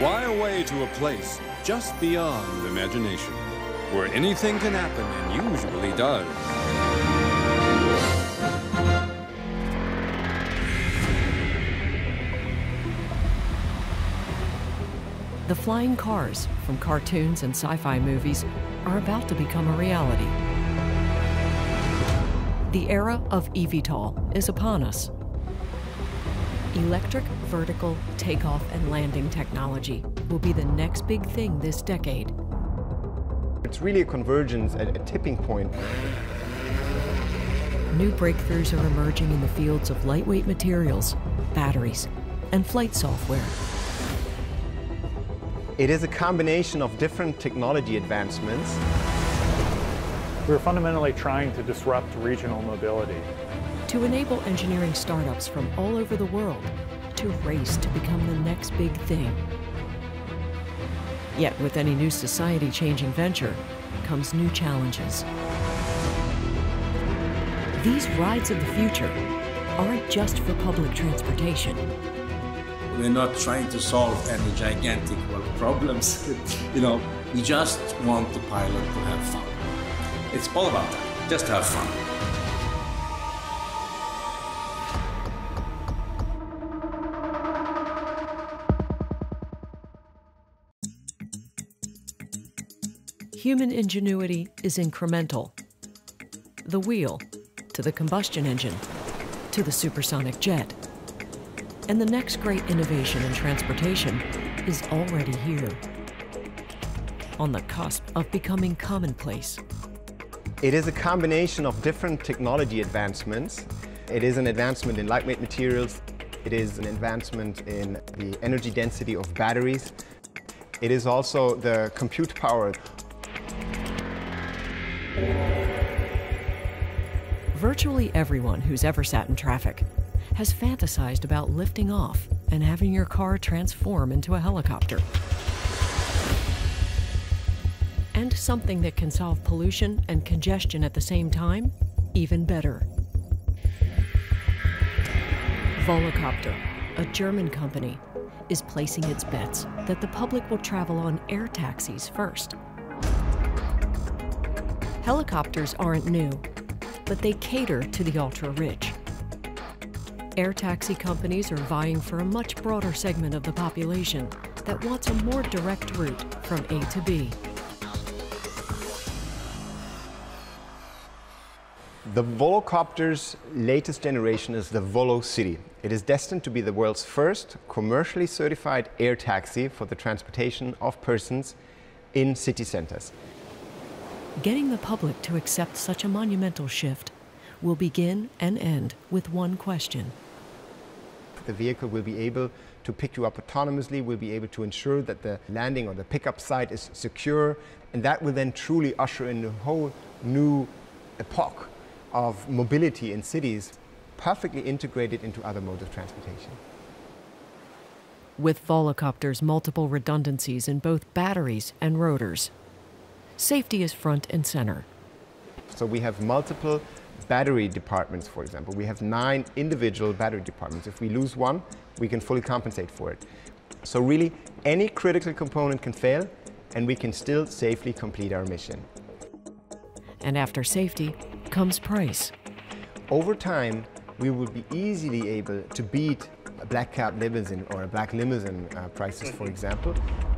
Why away to a place just beyond imagination, where anything can happen and usually does? The flying cars from cartoons and sci-fi movies are about to become a reality. The era of eVTOL is upon us. Electric vertical takeoff and landing technology will be the next big thing this decade. It's really a convergence, a tipping point. New breakthroughs are emerging in the fields of lightweight materials, batteries, and flight software. It is a combination of different technology advancements. We're fundamentally trying to disrupt regional mobility. To enable engineering startups from all over the world to race to become the next big thing. Yet with any new society-changing venture comes new challenges. These rides of the future aren't just for public transportation. We're not trying to solve any gigantic world problems. We just want the pilot to have fun. It's all about that, just have fun. Human ingenuity is incremental. The wheel, to the combustion engine, to the supersonic jet. And the next great innovation in transportation is already here, on the cusp of becoming commonplace. It is a combination of different technology advancements. It is an advancement in lightweight materials. It is an advancement in the energy density of batteries. It is also the compute power. Virtually everyone who's ever sat in traffic has fantasized about lifting off and having your car transform into a helicopter. And something that can solve pollution and congestion at the same time, even better. Volocopter, a German company, is placing its bets that the public will travel on air taxis first. Helicopters aren't new, but they cater to the ultra-rich. Air taxi companies are vying for a much broader segment of the population that wants a more direct route from A to B. The Volocopter's latest generation is the VoloCity. It is destined to be the world's first commercially certified air taxi for the transportation of persons in city centers. Getting the public to accept such a monumental shift will begin and end with one question. The vehicle will be able to pick you up autonomously, will be able to ensure that the landing or the pickup site is secure, and that will then truly usher in a whole new epoch of mobility in cities, perfectly integrated into other modes of transportation. With Volocopter's multiple redundancies in both batteries and rotors, safety is front and center. So we have multiple battery departments, for example. We have 9 individual battery departments. If we lose one, we can fully compensate for it. So really, any critical component can fail, and we can still safely complete our mission. And after safety comes price. Over time, we will be easily able to beat a black cab limousine or a black limousine prices, for example.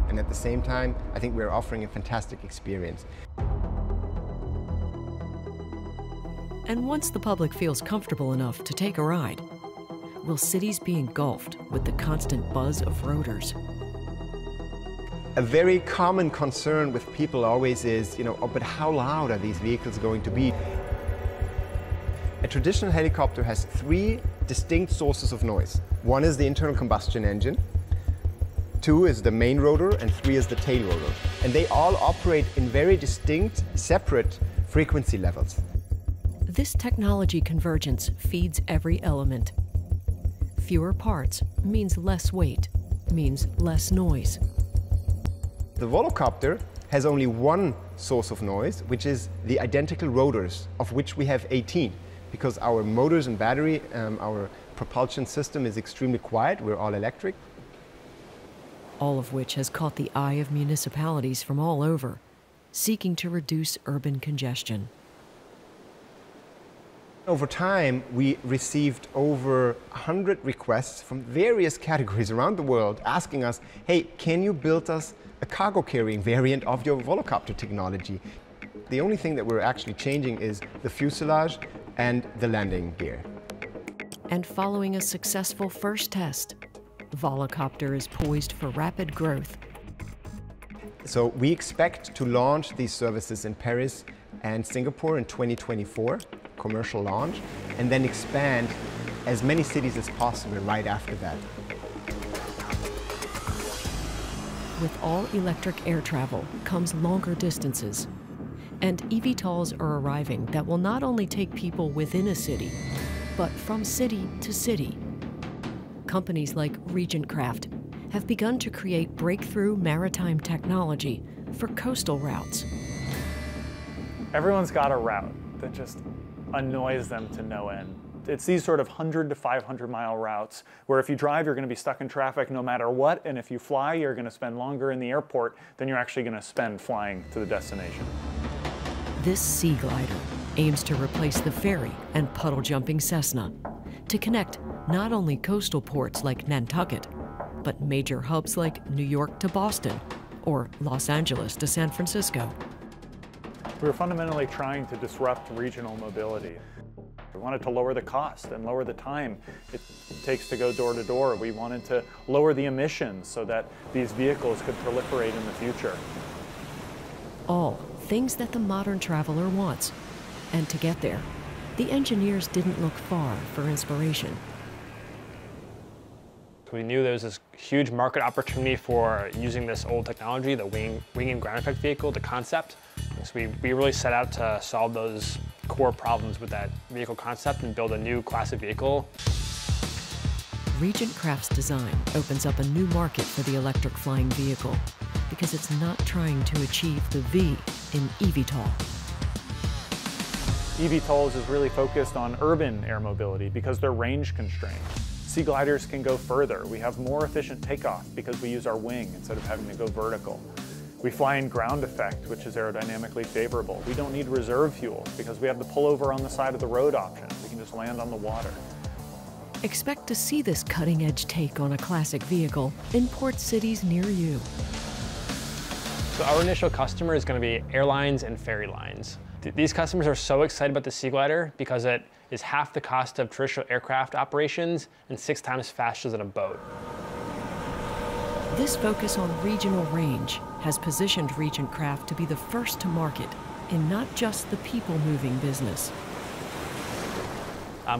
And at the same time, I think we're offering a fantastic experience. And once the public feels comfortable enough to take a ride, will cities be engulfed with the constant buzz of rotors? A very common concern with people always is, oh, but how loud are these vehicles going to be? A traditional helicopter has 3 distinct sources of noise. 1 is the internal combustion engine, 2 is the main rotor, and 3 is the tail rotor. And they all operate in very distinct, separate frequency levels. This technology convergence feeds every element. Fewer parts means less weight, means less noise. The Volocopter has only 1 source of noise, which is the identical rotors, of which we have 18, because our motors and battery, our propulsion system is extremely quiet. We're all electric. all of which has caught the eye of municipalities from all over, seeking to reduce urban congestion. Over time, we received over 100 requests from various categories around the world asking us, hey, can you build us a cargo carrying variant of your Volocopter technology? The only thing that we're actually changing is the fuselage and the landing gear. And following a successful first test, Volocopter is poised for rapid growth. So we expect to launch these services in Paris and Singapore in 2024, commercial launch, and then expand as many cities as possible right after that. With all-electric air travel comes longer distances, and eVTOLs are arriving that will not only take people within a city, but from city to city. Companies like Regent Craft have begun to create breakthrough maritime technology for coastal routes. Everyone's got a route that just annoys them to no end. It's these sort of 100 to 500 mile routes where if you drive, you're going to be stuck in traffic no matter what, and if you fly, you're going to spend longer in the airport than you're actually going to spend flying to the destination. This sea glider aims to replace the ferry and puddle-jumping Cessna to connect not only coastal ports like Nantucket, but major hubs like New York to Boston or Los Angeles to San Francisco. We were fundamentally trying to disrupt regional mobility. We wanted to lower the cost and lower the time it takes to go door to door. We wanted to lower the emissions so that these vehicles could proliferate in the future. All things that the modern traveler wants. And to get there, the engineers didn't look far for inspiration. We knew there was this huge market opportunity for using this old technology, the wing and ground effect vehicle, the concept. So we really set out to solve those core problems with that vehicle concept and build a new class of vehicle. Regent Craft's design opens up a new market for the electric flying vehicle because it's not trying to achieve the V in eVTOL. eVTOLs is really focused on urban air mobility because they're range constrained. Sea gliders can go further. We have more efficient takeoff because we use our wing instead of having to go vertical. We fly in ground effect, which is aerodynamically favorable. We don't need reserve fuel because we have the pullover on the side of the road option. We can just land on the water. Expect to see this cutting-edge take on a classic vehicle in port cities near you. So our initial customer is going to be airlines and ferry lines. These customers are so excited about the Sea Glider because it is half the cost of traditional aircraft operations and 6 times faster than a boat. This focus on regional range has positioned Regent Craft to be the first to market in not just the people-moving business.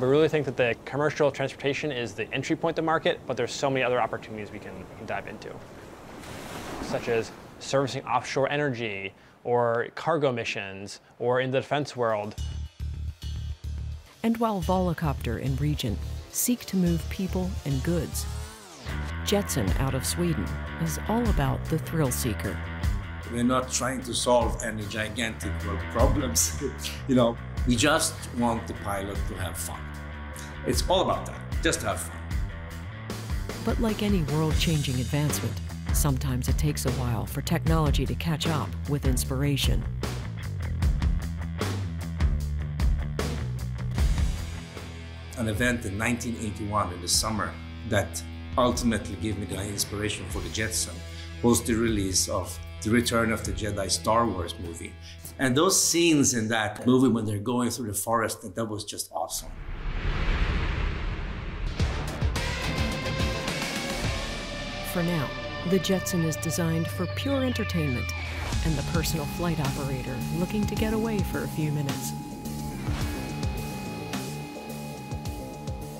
We really think that the commercial transportation is the entry point to market, but there's so many other opportunities we can dive into, such as servicing offshore energy, or cargo missions, or in the defense world. And while Volocopter and Regent seek to move people and goods, Jetson out of Sweden is all about the thrill seeker. We're not trying to solve any gigantic world problems. You know, we just want the pilot to have fun. It's all about that, just have fun. But like any world-changing advancement, sometimes it takes a while for technology to catch up with inspiration. An event in 1981 in the summer that ultimately gave me the inspiration for the Jetson was the release of The Return of the Jedi Star Wars movie. And those scenes in that movie when they're going through the forest, that was just awesome. For now, the Jetson is designed for pure entertainment and the personal flight operator looking to get away for a few minutes.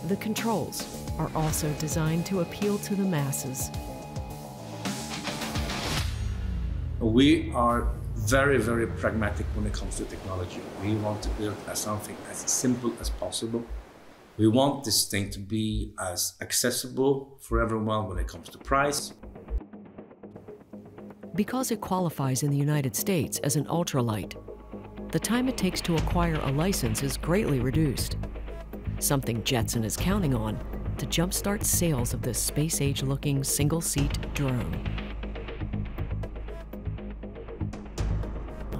The controls are also designed to appeal to the masses. We are very, very pragmatic when it comes to technology. We want to build something as simple as possible. We want this thing to be as accessible for everyone when it comes to price. Because it qualifies in the United States as an ultralight, the time it takes to acquire a license is greatly reduced, something Jetson is counting on to jumpstart sales of this space-age looking single-seat drone.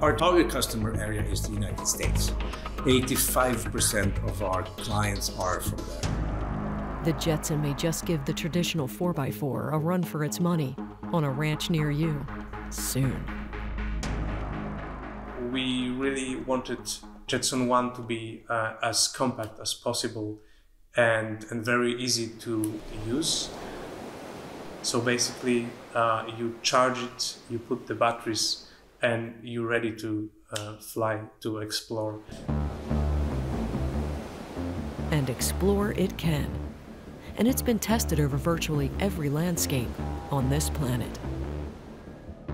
Our target customer area is the United States. 85% of our clients are from there. The Jetson may just give the traditional 4x4 a run for its money on a ranch near you soon. We really wanted Jetson 1 to be as compact as possible and very easy to use. So basically, you charge it, you put the batteries, and you're ready to fly, to explore. And explore it can. And it's been tested over virtually every landscape on this planet.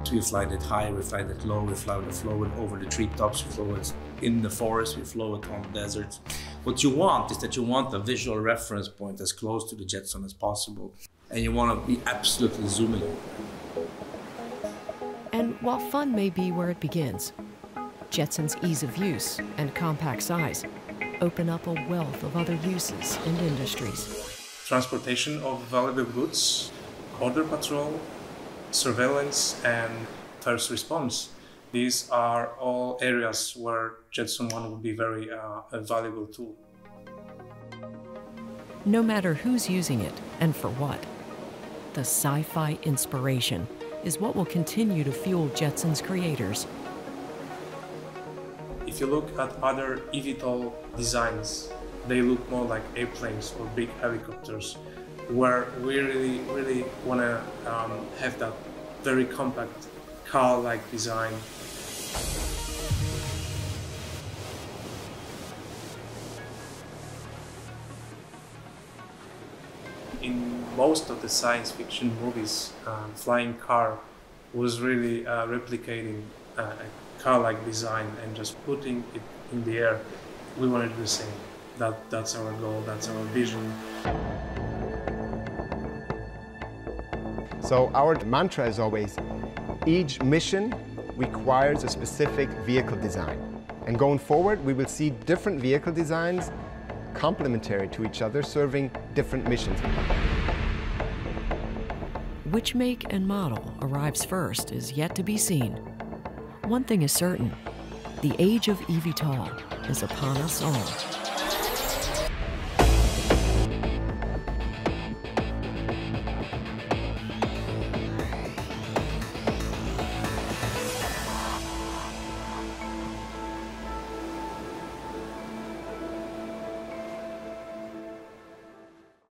We fly it high, we fly it low, we flow it over the treetops, we flow it in the forest, we flow it on deserts. What you want is that you want a visual reference point as close to the Jetson as possible. And you want to be absolutely zooming. And while fun may be where it begins, Jetson's ease of use and compact size open up a wealth of other uses and industries. Transportation of valuable goods, border patrol, surveillance, and first response. These are all areas where Jetson 1 will be very a valuable tool. No matter who's using it and for what, the sci-fi inspiration is what will continue to fuel Jetson's creators. If you look at other eVTOL designs, they look more like airplanes or big helicopters, where we really want to have that very compact car-like design. In most of the science fiction movies, flying car was really replicating a car-like design and just putting it in the air. We wanted to do the same. That's our goal, that's our vision. So our mantra is always, each mission requires a specific vehicle design. And going forward, we will see different vehicle designs complementary to each other, serving different missions. Which make and model arrives first is yet to be seen. One thing is certain, the age of eVTOL is upon us all.